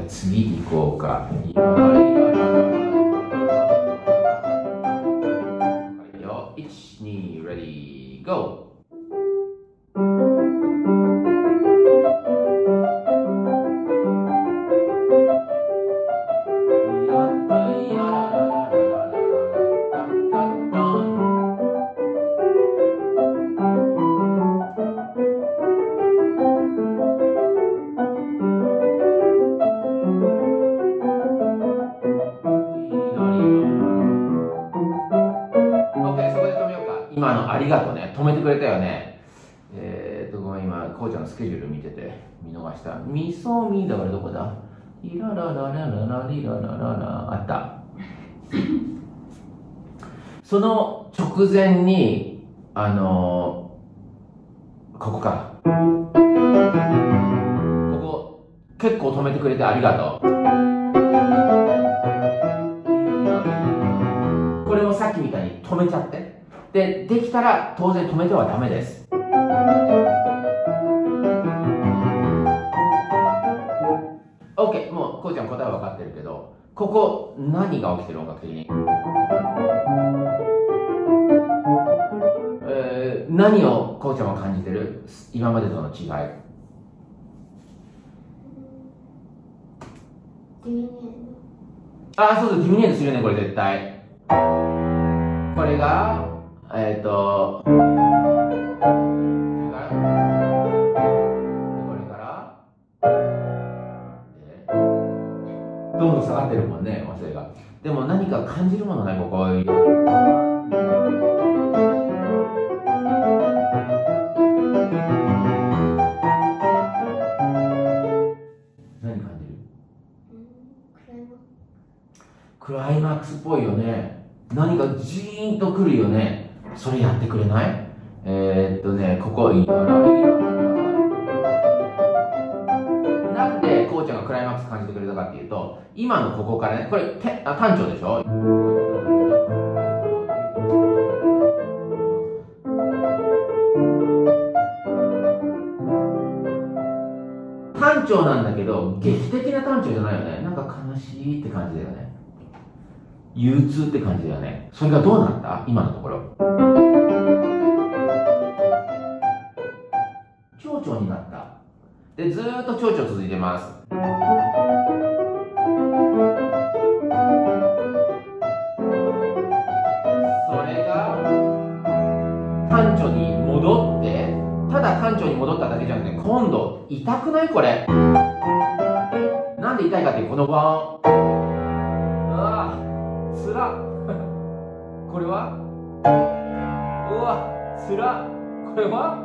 じゃあ次に行こうか。はいよ、1、2、ready、go。今のありがとうね、止めてくれたよね。ごめん、今、こうちゃんのスケジュール見てて、見逃した。みそみだからどこだいららららららりらららら、あった。その直前に、ここか。ここ、結構止めてくれてありがとう。これもさっきみたいに止めちゃって。で、できたら当然止めてはダメです。OK、もうこうちゃん答え分かってるけど、ここ何が起きてる音楽的に、何をこうちゃんは感じてる？今までとの違い。ああ、そうそう、ディミネートするね、これ絶対。これがこれからどんどん下がってるもんね、音声が。でも何か感じるものない、ここ。何感じる？クライマックスっぽいよね。何かジーンとくるよね。それやってくれない？ここ、なんでこうちゃんがクライマックス感じてくれたかっていうと、今のここからね、これ、単調でしょ？単調なんだけど、劇的な単調じゃないよね。なんか悲しいって感じだよね。憂鬱って感じだよね。それがどうなった？今のところ。蝶々になった。で、ずーっと蝶々続いてます。それが単調に戻って、ただ単調に戻っただけじゃなくて、今度痛くない？これ。なんで痛いかっていうこの場。つらこれはうわつらこれは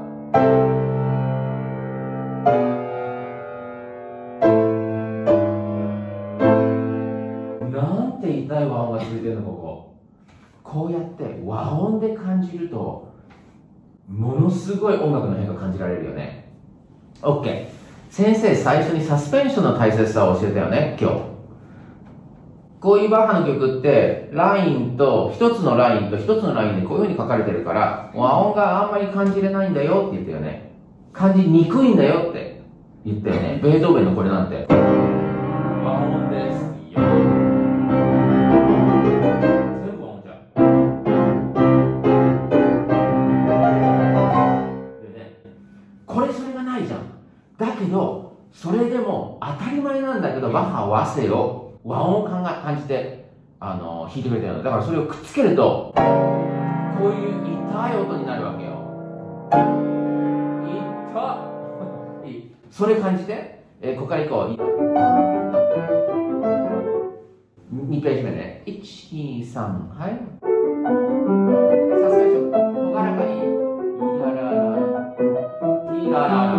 なんて痛い和音が続いてるの、ここ。こうやって和音で感じるとものすごい音楽の変化が感じられるよね。 OK、 先生最初にサスペンションの大切さを教えたよね、今日。こういうバッハの曲って、一つのラインと一つのラインでこういう風に書かれてるから、和音があんまり感じれないんだよって言ったよね。感じにくいんだよって言ったよね。ベートーベンのこれなんて。和音ですよ。全部和音じゃん。でね、これそれがないじゃん。だけど、それでも当たり前なんだけど、バッハは和声を。和音を感じて、弾いてくれたよね。だからそれをくっつけると、こういう痛い音になるわけよ。痛っそれ感じて、ここから行こう。2ページ目ね。1、2、3、はい。さすがでしょ。ほがらかに、いららら、いららら。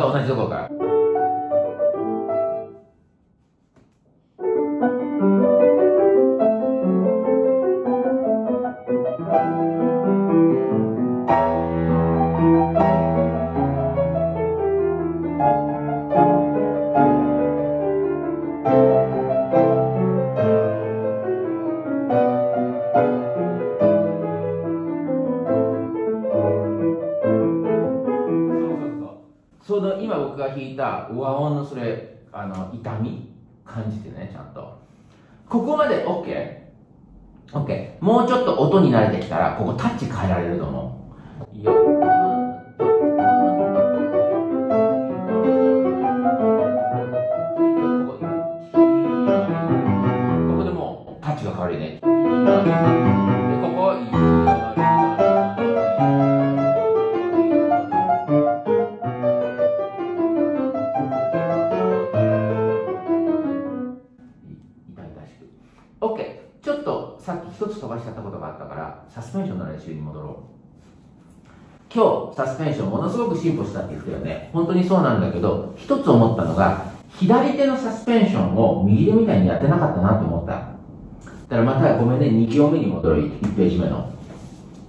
同じところから。引いた上顎のそれ痛み感じてね、ちゃんと。ここまで OK。もうちょっと音に慣れてきたら、ここタッチ変えられると思う。よっ。サスペンションの練習に戻ろう。今日サスペンションものすごく進歩したって言ったよね。本当にそうなんだけど、一つ思ったのが、左手のサスペンションを右手みたいにやってなかったなと思った。だからまたごめんね、2行目に戻る。1ページ目の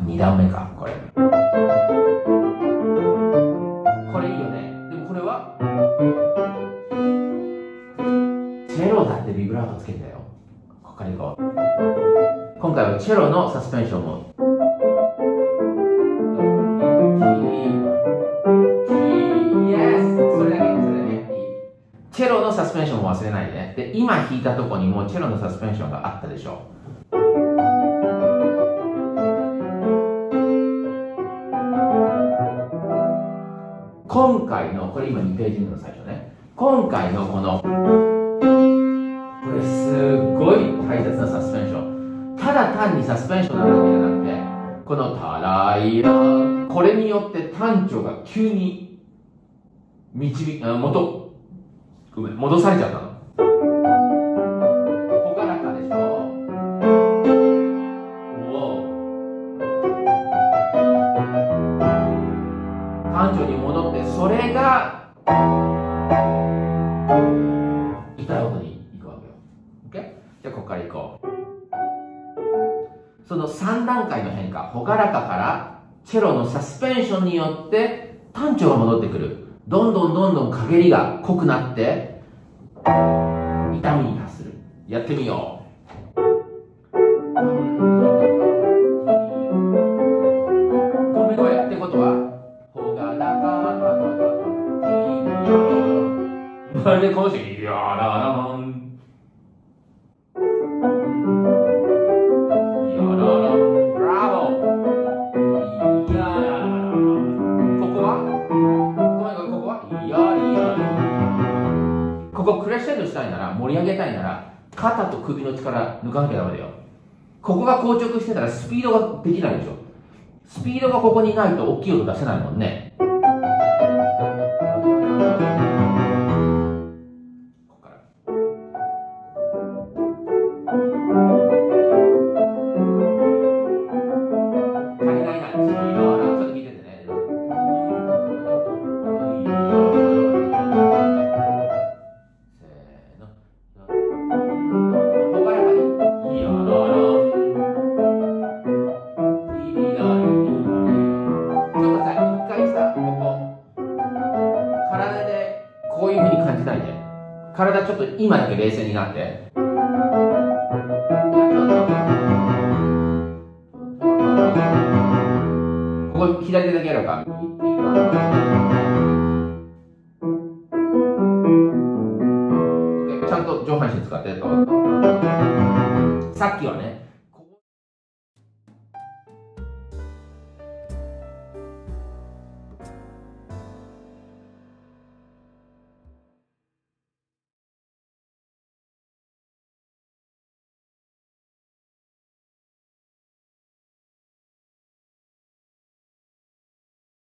2段目か。これいいよね。でもこれはチェロだってビブラートつけたよ。ここからいこう。今回はチェロのサスペンションも。チェロのサスペンションも忘れないでね。で、今弾いたとこにもチェロのサスペンションがあったでしょ。今回の、これ今2ページ目の最初ね。今回のこの、これすごい大切なサスペンション。ただ単にサスペンションなわけじゃなくて、このタライラ、これによって単調が急に戻されちゃったの。ほがらかでしょ。単調に戻って、それが痛い音に行くわけよ。じゃあここから行こう。その3段階の変化、ほがらかからチェロのサスペンションによって単調が戻ってくる。どんどん陰りが濃くなって痛みに達する。やってみよう。ごめんごめんってことは、ほがらか、まるでこの人、いやらん。クレッシェンドしたいなら、盛り上げたいなら、肩と首の力抜かなきゃダメだよ。ここが硬直してたらスピードができないでしょ。スピードがここにないと大きい音出せないもんね。ここから足りないな。ちょっと聞いててね。体ちょっと今だけ冷静になって。ここ左手だけやろうか。ちゃんと上半身使って。さっきはね。